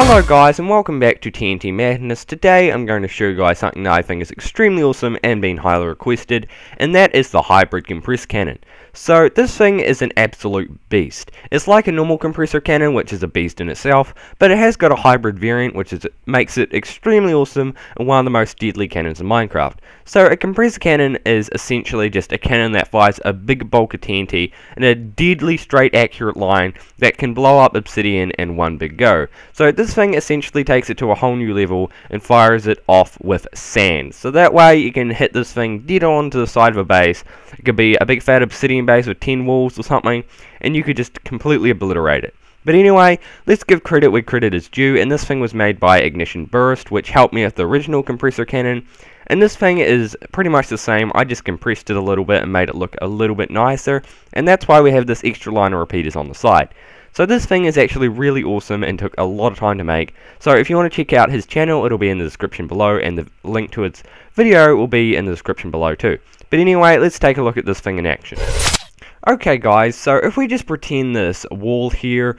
Hello guys and welcome back to TNT Madness. Today I'm going to show you guys something that I think is extremely awesome and been highly requested, and that is the hybrid compress cannon. So this thing is an absolute beast. It's like a normal compressor cannon, which is a beast in itself, but it has got a hybrid variant which makes it extremely awesome and one of the most deadly cannons in Minecraft. So a compressor cannon is essentially just a cannon that fires a big bulk of TNT in a deadly straight accurate line that can blow up obsidian in one big go. So this thing essentially takes it to a whole new level and fires it off with sand, so that way you can hit this thing dead on to the side of a base. It could be a big fat obsidian base with 10 walls or something, and you could just completely obliterate it. But anyway, let's give credit where credit is due, and this thing was made by Ignition Burst, which helped me with the original compressor cannon. And this thing is pretty much the same. I just compressed it a little bit and made it look a little bit nicer, and that's why we have this extra line of repeaters on the side. So this thing is actually really awesome and took a lot of time to make. So if you want to check out his channel, it'll be in the description below, and the link to its video will be in the description below too. But anyway, let's take a look at this thing in action. Okay guys, so if we just pretend this wall here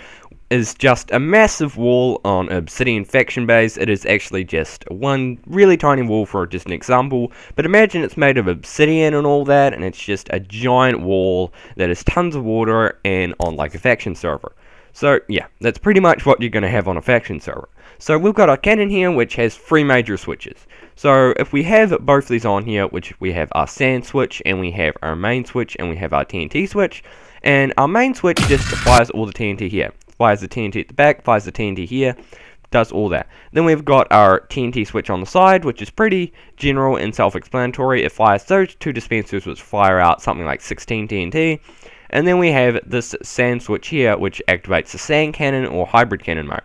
is just a massive wall on obsidian faction base, it is actually just one really tiny wall for just an example, but imagine it's made of obsidian and all that, and it's just a giant wall that has tons of water and on like a faction server. So yeah, that's pretty much what you're going to have on a faction server. So we've got our cannon here which has three major switches. So if we have both these on here, which we have our sand switch, and we have our main switch, and we have our TNT switch, and our main switch just fires all the TNT here. Fires the TNT at the back, fires the TNT here, does all that. Then we've got our TNT switch on the side, which is pretty general and self-explanatory. It fires those two dispensers which fire out something like 16 TNT. And then we have this sand switch here which activates the sand cannon or hybrid cannon mode.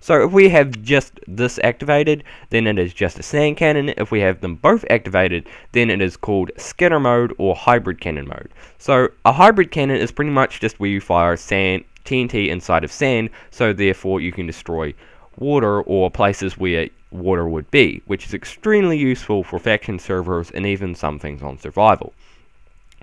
So if we have just this activated, then it is just a sand cannon. If we have them both activated, then it is called scatter mode or hybrid cannon mode. So a hybrid cannon is pretty much just where you fire sand TNT inside of sand, so therefore you can destroy water or places where water would be, which is extremely useful for faction servers and even some things on survival.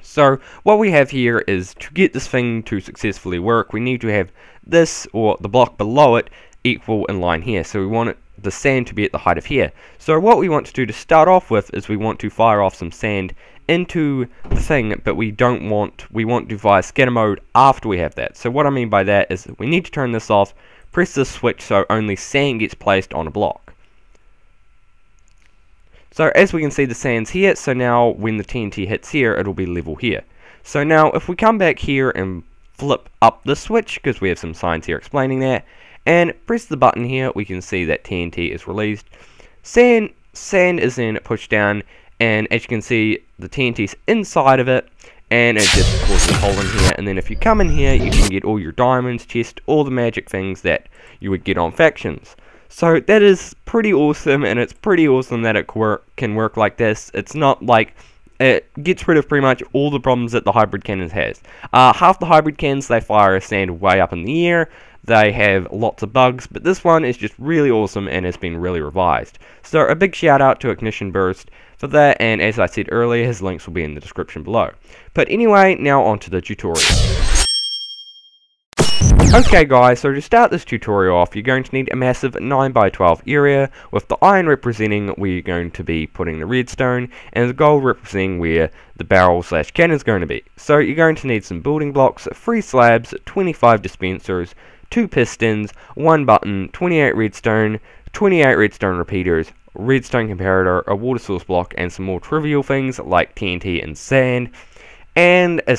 So what we have here is, to get this thing to successfully work, we need to have this or the block below it equal in line here. So we want the sand to be at the height of here. So what we want to do to start off with is we want to fire off some sand into the thing, but we want to fire scatter mode after we have that. So what I mean by that is that we need to turn this off, press this switch so only sand gets placed on a block. So as we can see, the sand's here, so now when the TNT hits here, it'll be level here. So now if we come back here and flip up the switch, because we have some signs here explaining that, and press the button here, we can see that TNT is released. Sand is then pushed down, and as you can see, the TNT's inside of it, and it just causes a hole in here. And then if you come in here, you can get all your diamonds, chests, all the magic things that you would get on factions. So that is pretty awesome, and it's pretty awesome that it can work like this. It's not like, it gets rid of pretty much all the problems that the hybrid cannons has. Half the hybrid cannons, they fire sand way up in the air, they have lots of bugs, but this one is just really awesome and has been really revised. So a big shout out to Ignition Burst for that, and as I said earlier, his links will be in the description below. But anyway, now on to the tutorial. Okay guys, so to start this tutorial off, you're going to need a massive 9x12 area, with the iron representing where you're going to be putting the redstone, and the gold representing where the barrel / cannon is going to be. So you're going to need some building blocks, 3 slabs, 25 dispensers, 2 pistons, 1 button, 28 redstone, 28 redstone repeaters, redstone comparator, a water source block, and some more trivial things like TNT and sand, and a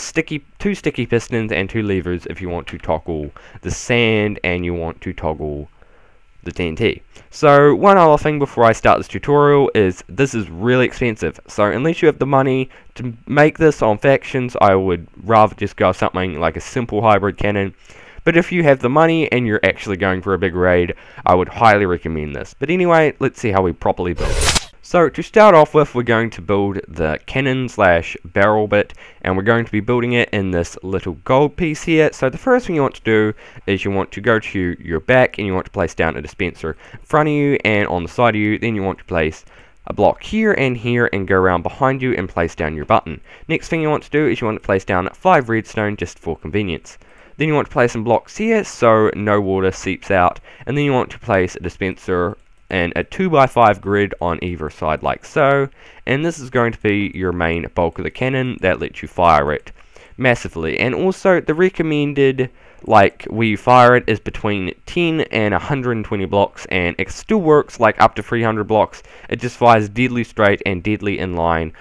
two sticky pistons and 2 levers if you want to toggle the sand and you want to toggle the TNT. So one other thing before I start this tutorial is this is really expensive, so unless you have the money to make this on factions, I would rather just go something like a simple hybrid cannon. But if you have the money and you're actually going for a big raid, I would highly recommend this. But anyway, let's see how we properly build it. So to start off with, we're going to build the cannon / barrel bit, and we're going to be building it in this little gold piece here. So the first thing you want to do is you want to go to your back and you want to place down a dispenser in front of you and on the side of you. Then you want to place a block here and go around behind you and place down your button. Next thing you want to do is you want to place down 5 redstone just for convenience. Then you want to place some blocks here so no water seeps out, and then you want to place a dispenser and a 2x5 grid on either side like so, and this is going to be your main bulk of the cannon that lets you fire it massively. And also the recommended where you fire it is between 10 and 120 blocks, and it still works up to 300 blocks. It just fires deadly straight and deadly in line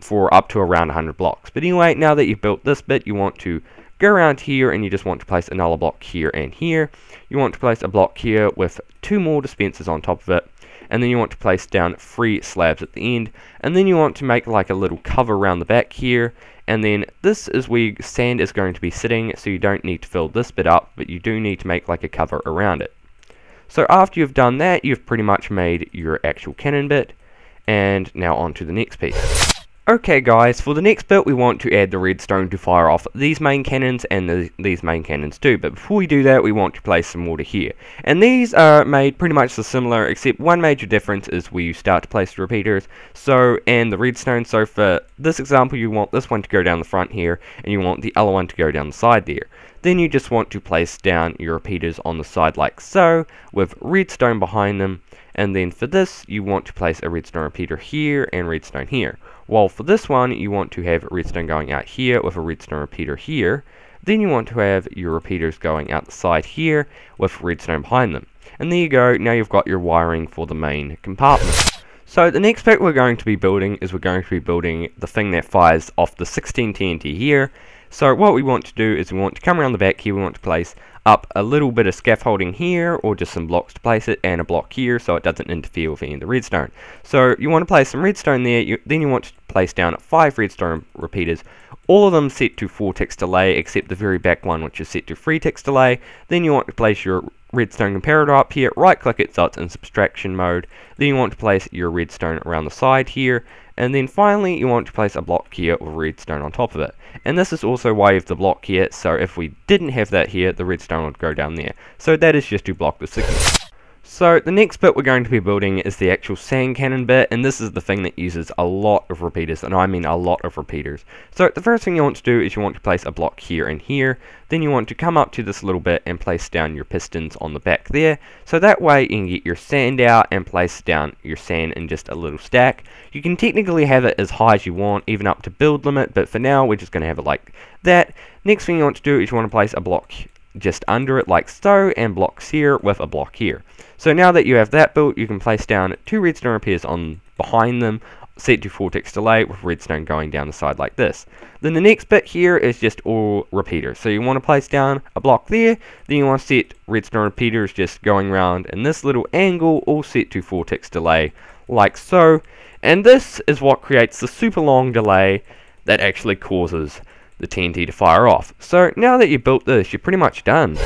for up to around 100 blocks. But anyway, now that you've built this bit, you want to go around here and you just want to place another block here and here. You want to place a block here with 2 more dispensers on top of it, and then you want to place down 3 slabs at the end, and then you want to make a little cover around the back here, and then this is where sand is going to be sitting, so you don't need to fill this bit up, but you do need to make a cover around it. So after you've done that, you've pretty much made your actual cannon bit, and now on to the next piece. Okay guys, for the next bit we want to add the redstone to fire off these main cannons and these main cannons too, but before we do that we want to place some water here. And these are made pretty much similar, except one major difference is where you start to place the repeaters and the redstone. So for this example you want this one to go down the front here, and you want the other one to go down the side there. Then you just want to place down your repeaters on the side like so, with redstone behind them, and then for this you want to place a redstone repeater here and redstone here. While for this one you want to have redstone going out here with a redstone repeater here. Then you want to have your repeaters going out the side here with redstone behind them. And there you go, now you've got your wiring for the main compartment. So the next bit we're going to be building is the thing that fires off the 16 TNT here. So what we want to do is we want to come around the back here, we want to place up a little bit of scaffolding here, or just some blocks to place it, and a block here so it doesn't interfere with any of the redstone. So you want to place some redstone there, then you want to place down 5 redstone repeaters, all of them set to 4 ticks delay except the very back one which is set to 3 ticks delay. Then you want to place your redstone comparator up here, right click it so it's in subtraction mode, then you want to place your redstone around the side here, and then finally you want to place a block here with redstone on top of it. And this is also why you have the block here, so if we didn't have that here the redstone would go down there, so that is just to block the signal. So the next bit we're going to be building is the actual sand cannon bit, and this is the thing that uses a lot of repeaters, and I mean a lot of repeaters. So the first thing you want to do is you want to place a block here and here, then you want to come up to this little bit and place down your pistons on the back there, so that way you can get your sand out and place down your sand in just a little stack. You can technically have it as high as you want, even up to build limit, but for now we're just going to have it like that. Next thing you want to do is you want to place a block just under it like so, and blocks here with a block here. So now that you have that built, you can place down 2 redstone repairs on behind them, set to 4 ticks delay with redstone going down the side like this. Then the next bit here is just all repeaters, so you want to place down a block there, then you want to set redstone repeaters just going around in this little angle, all set to 4 ticks delay like so, and this is what creates the super long delay that actually causes the TNT to fire off. So now that you've built this, you're pretty much done.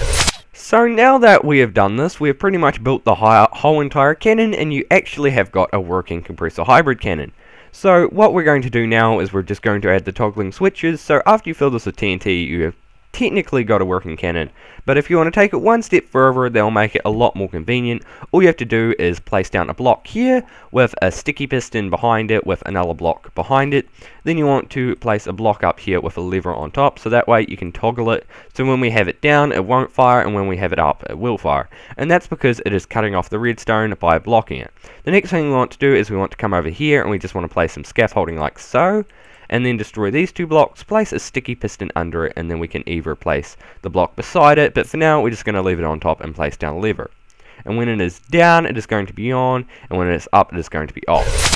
So now that we have done this, we have pretty much built the whole entire cannon, and you actually have got a working compressor hybrid cannon. So what we're going to do now is we're just going to add the toggling switches, so after you fill this with TNT, you have technically got a working cannon, but if you want to take it one step further, they'll make it a lot more convenient. All you have to do is place down a block here with a sticky piston behind it with another block behind it, then you want to place a block up here with a lever on top, so that way you can toggle it, so when we have it down it won't fire, and when we have it up it will fire, and that's because it is cutting off the redstone by blocking it. The next thing we want to do is we want to come over here and we just want to place some scaffolding like so, and then destroy these 2 blocks, place a sticky piston under it, and then we can either place the block beside it, but for now we're just going to leave it on top and place down a lever. And when it is down it is going to be on, and when it is up it is going to be off.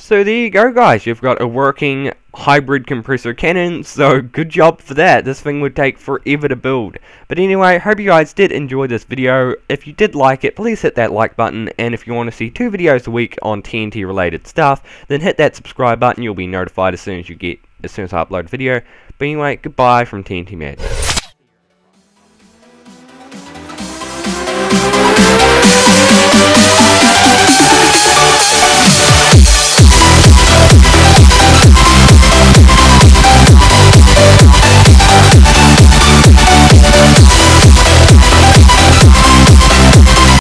So there you go guys, you've got a working hybrid compressor cannon, so good job for that. This thing would take forever to build. But anyway, hope you guys did enjoy this video. If you did like it, please hit that like button, and if you want to see 2 videos a week on TNT related stuff, then hit that subscribe button. You'll be notified as soon as I upload a video. But anyway, goodbye from TNT Madness.